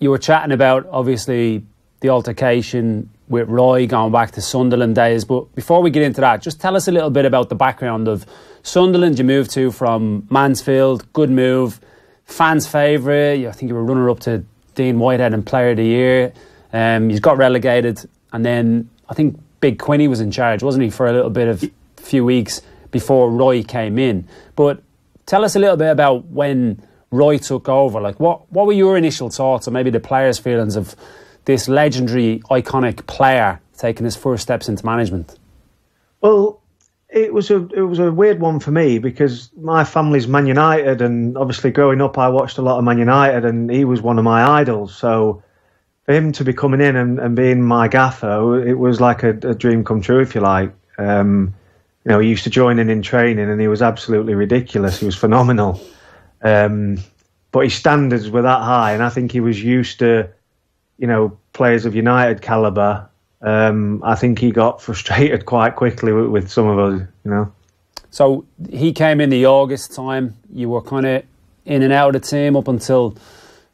You were chatting about, obviously, the altercation with Roy going back to Sunderland days. But before we get into that, just tell us a little bit about the background of Sunderland. You moved to from Mansfield, good move, fans' favourite. I think you were runner-up to Dean Whitehead and Player of the Year. You got relegated. And then I think Big Quinney was in charge, wasn't he, for a little bit of a few weeks before Roy came in. But tell us a little bit about when Roy took over. Like, what were your initial thoughts and maybe the players' feelings of this legendary, iconic player taking his first steps into management? Well, it was a weird one for me because my family's Man United, and obviously growing up I watched a lot of Man United and he was one of my idols. So for him to be coming in and being my gaffer, it was like a dream come true, if you like. You know, he used to join in training and he was absolutely ridiculous. He was phenomenal. But his standards were that high, and I think he was used to, you know, players of United calibre. I think he got frustrated quite quickly with some of us, you know. So he came in the August time. You were kind of in and out of the team up until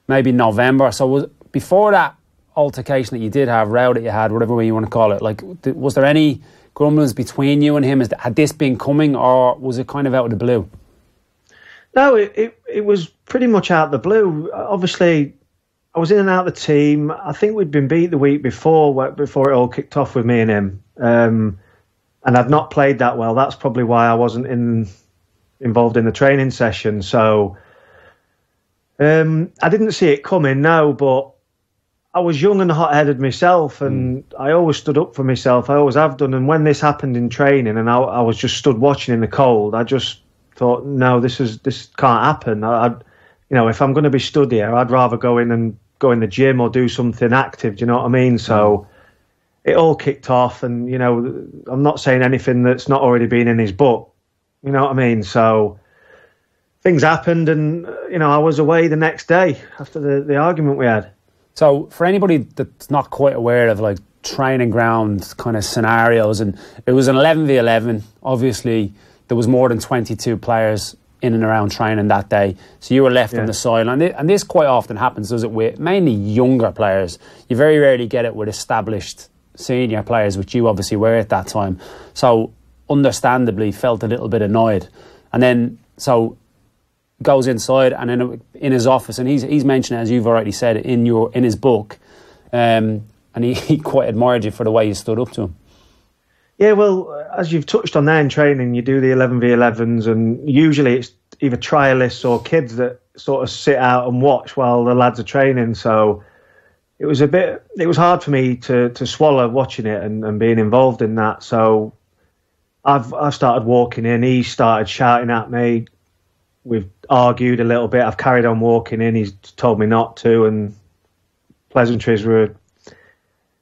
maybe November. So before that altercation that you did have, row that you had, whatever way you want to call it, like, was there any grumblings between you and him? Had this been coming, or was it kind of out of the blue? No, it was pretty much out of the blue. Obviously, I was in and out of the team. I think we'd been beat the week before it all kicked off with me and him. And I'd not played that well. That's probably why I wasn't involved in the training session. So I didn't see it coming, no, but I was young and hot-headed myself, and I always stood up for myself. I always have done. And when this happened in training and I was just stood watching in the cold, I just thought, no, this can't happen. You know, if I'm going to be stood here, I'd rather go in the gym or do something active. Do you know what I mean? So it all kicked off, and, you know, I'm not saying anything that's not already been in his book. You know what I mean? So things happened, and, you know, I was away the next day after the argument we had. So for anybody that's not quite aware of, like, training ground kind of scenarios, and it was an 11v11, obviously there was more than 22 players in and around training that day, so you were left on the sideline. And this quite often happens, does it, with mainly younger players? You very rarely get it with established senior players, which you obviously were at that time. So understandably felt a little bit annoyed. And then so goes inside and then in his office, and he's mentioned, as you've already said, in his book, and he quite admired you for the way you stood up to him. Yeah, well, as you've touched on there, in training, you do the 11v11s, and usually it's either trialists or kids that sort of sit out and watch while the lads are training. So it was hard for me to swallow watching it and being involved in that. So I started walking in. He started shouting at me. We've argued a little bit. I've carried on walking in. He's told me not to, and pleasantries were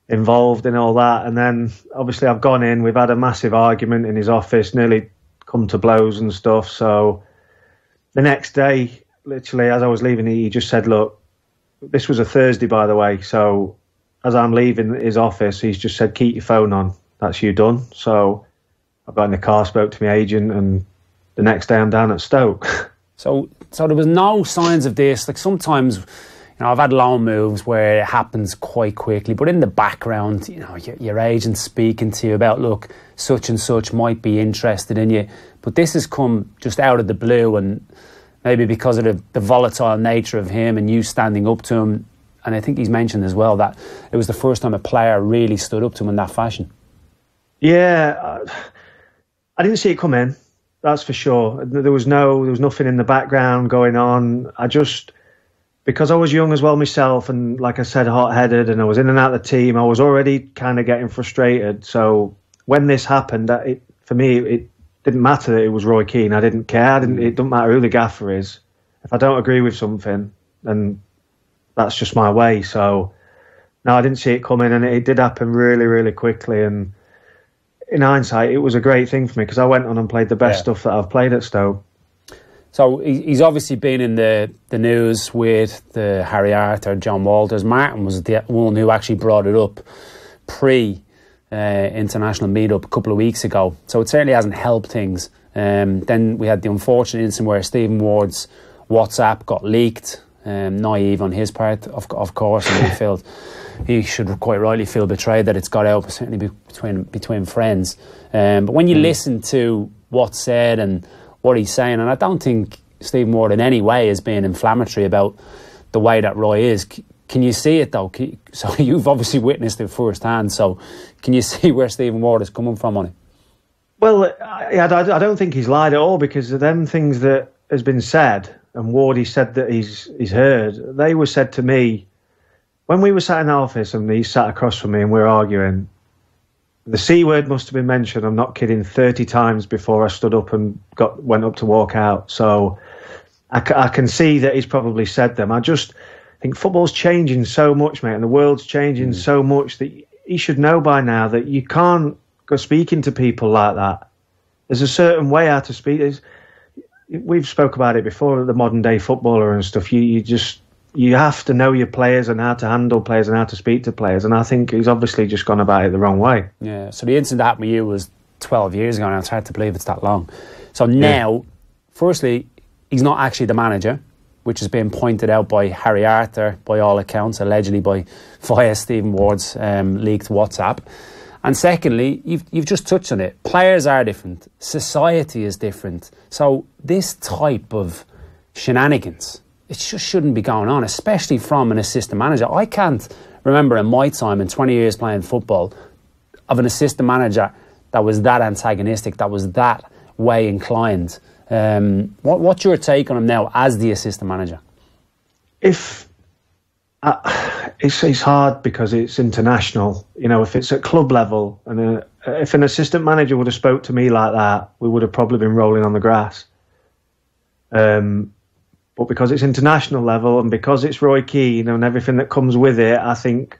involved in all that. And then obviously I've gone in, we've had a massive argument in his office, nearly come to blows and stuff. So the next day, literally as I was leaving, he just said, look, this was a Thursday, by the way, so as I'm leaving his office, he's just said, keep your phone on, that's you done. So I got in the car, spoke to my agent, and the next day I'm down at Stoke. So there was no signs of this, like, sometimes, you know, I've had loan moves where it happens quite quickly, but in the background, you know, your agent's speaking to you about, look, such and such might be interested in you. But this has come just out of the blue, and maybe because of the volatile nature of him and you standing up to him. And I think he's mentioned as well that it was the first time a player really stood up to him in that fashion. Yeah, I didn't see it come in, that's for sure. There was nothing in the background going on. Because I was young as well myself, and like I said, hot-headed, and I was in and out of the team, I was already kind of getting frustrated. So when this happened, for me, it didn't matter that it was Roy Keane. I didn't care. It doesn't matter who the gaffer is. If I don't agree with something, then that's just my way. So no, I didn't see it coming, and it did happen really, really quickly. And in hindsight, it was a great thing for me because I went on and played the best stuff that I've played at Stoke. So he's obviously been in the news with the Harry Arter, John Walters. Martin was the one who actually brought it up pre-international meet-up a couple of weeks ago. So it certainly hasn't helped things. Then we had the unfortunate incident where Stephen Ward's WhatsApp got leaked. naive on his part, of course, and he should quite rightly feel betrayed that it's got out, certainly between friends. But when you listen to what's said and what he's saying, and I don't think Stephen Ward in any way is being inflammatory about the way that Roy is. Can you see it, though? So you've obviously witnessed it firsthand, so can you see where Stephen Ward is coming from on it? Well, I don't think he's lied at all, because of them things that has been said, and Ward, he said that he's heard, they were said to me when we were sat in the office and he sat across from me and we were arguing. The C word must have been mentioned, I'm not kidding, 30 times before I stood up and went up to walk out. So I can see that he's probably said them. I just think football's changing so much, mate, and the world's changing so much that he should know by now that you can't go speaking to people like that. There's a certain way how to speak. We've spoke about it before, the modern day footballer and stuff. You have to know your players and how to handle players and how to speak to players. And I think he's obviously just gone about it the wrong way. Yeah. So the incident that happened with you was 12 years ago, and it's hard to believe it's that long. So now, firstly, he's not actually the manager, which has been pointed out by Harry Arter, by all accounts, allegedly via Stephen Ward's leaked WhatsApp. And secondly, you've just touched on it. Players are different. Society is different. So this type of shenanigans, it just shouldn't be going on, especially from an assistant manager. I can't remember in my time, in 20 years playing football, of an assistant manager that was that antagonistic, that was that way inclined. What's your take on him now as the assistant manager? It's hard because it's international. You know, if it's at club level, and if an assistant manager would have spoke to me like that, we would have probably been rolling on the grass. But because it's international level and because it's Roy Keane and everything that comes with it, I think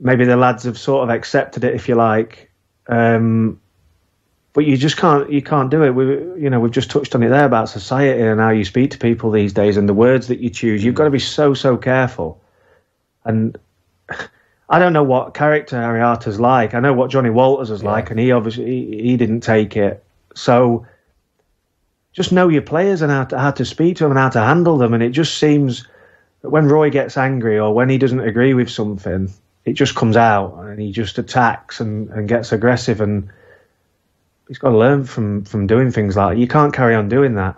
maybe the lads have sort of accepted it, if you like. But you just can't do it. We've just touched on it there about society and how you speak to people these days and the words that you choose. You've got to be so careful. And I don't know what character Harry Arter's like. I know what Johnny Walters is like, and he obviously he didn't take it. So just know your players and how to speak to them and how to handle them. And it just seems that when Roy gets angry or when he doesn't agree with something, it just comes out and he just attacks and gets aggressive. And he's got to learn from doing things like that. You can't carry on doing that.